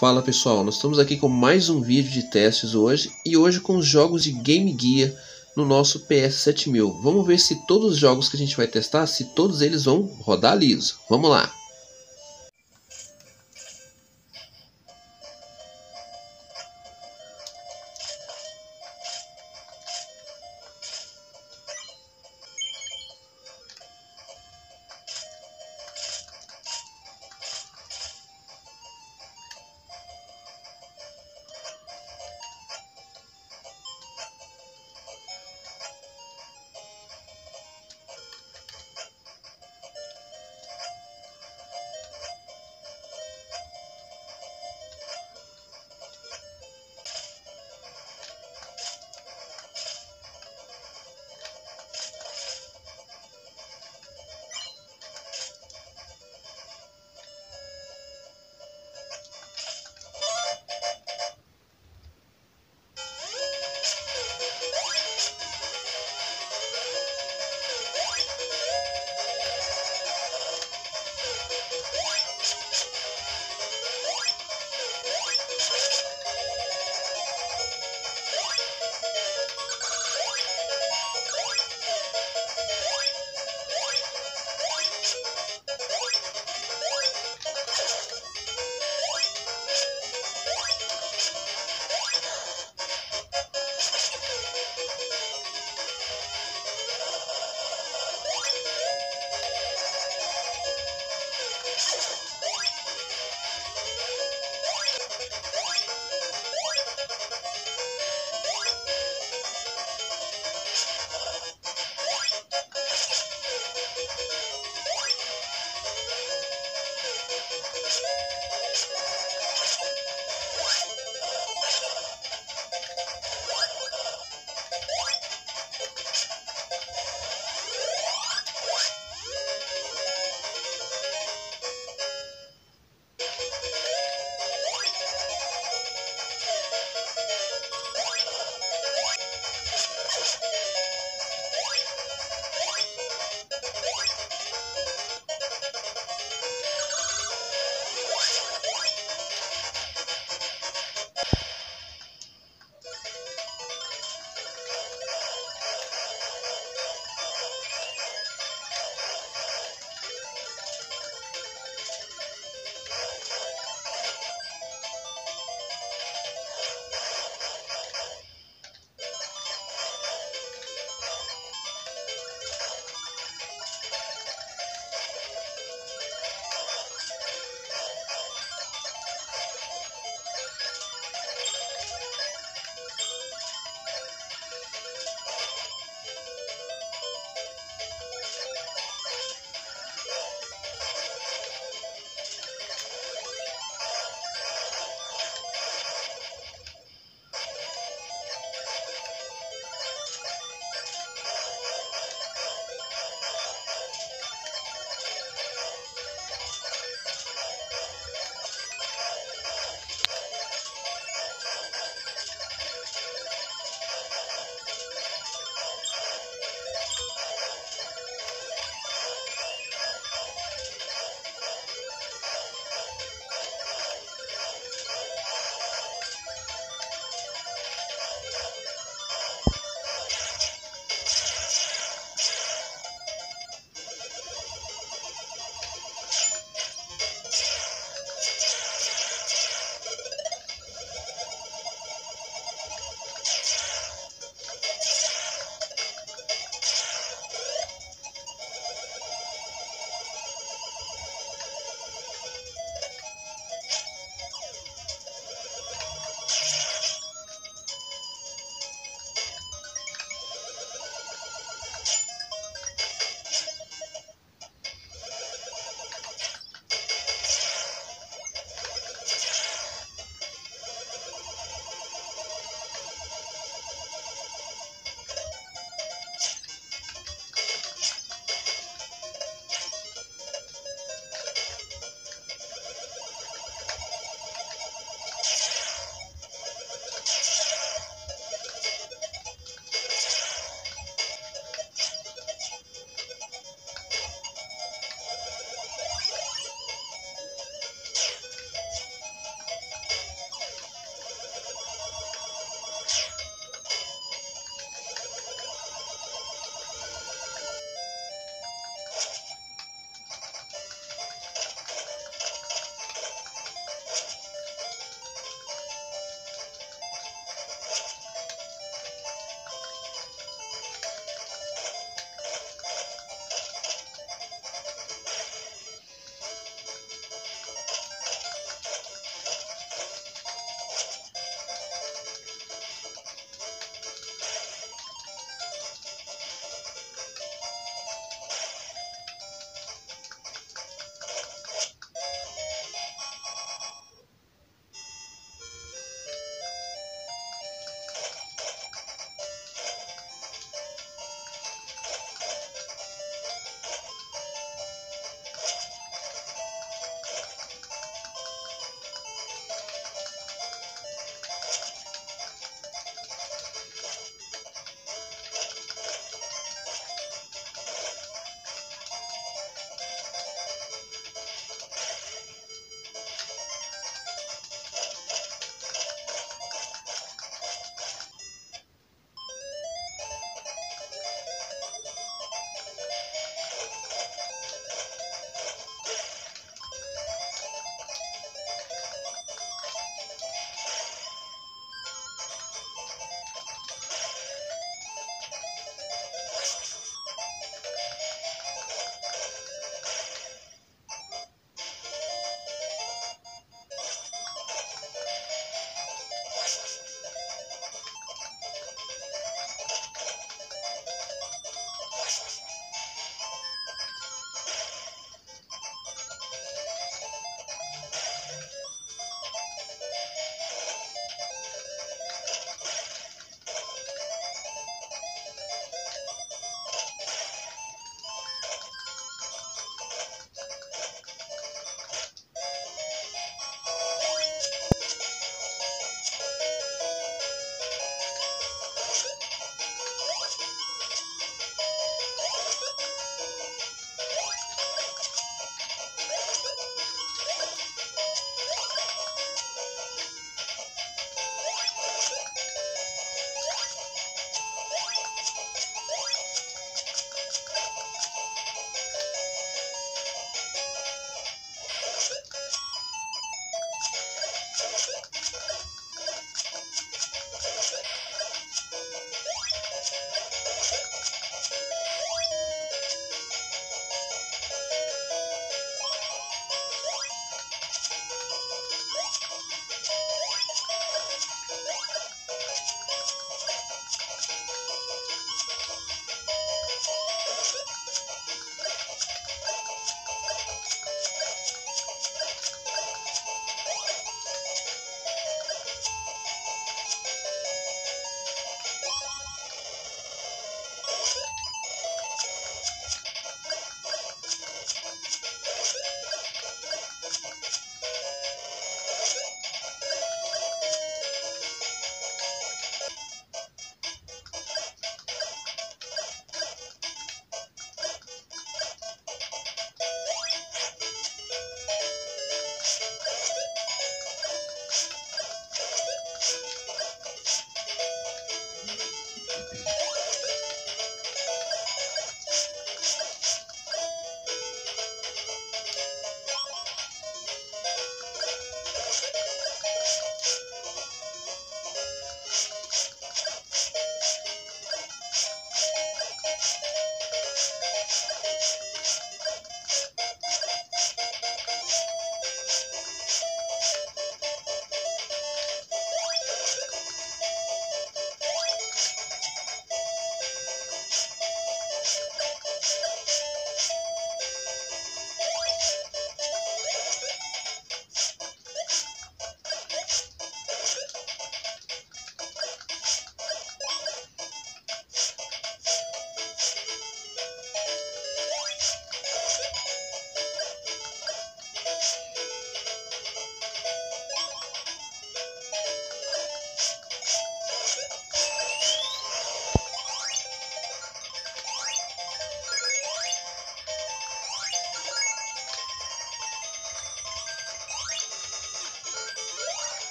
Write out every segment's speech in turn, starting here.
Fala pessoal, nós estamos aqui com mais um vídeo de testes hoje e hoje com os jogos de Game Gear no nosso PS7000. Vamos ver se todos os jogos que a gente vai testar, se todos eles vão rodar liso. Vamos lá!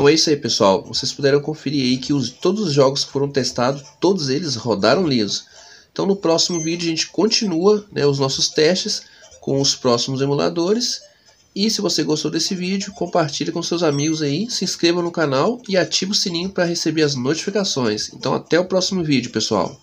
Então é isso aí, pessoal. Vocês puderam conferir aí que todos os jogos que foram testados, todos eles rodaram liso. Então no próximo vídeo a gente continua, né, os nossos testes com os próximos emuladores. E se você gostou desse vídeo, compartilhe com seus amigos aí, se inscreva no canal e ative o sininho para receber as notificações. Então até o próximo vídeo, pessoal.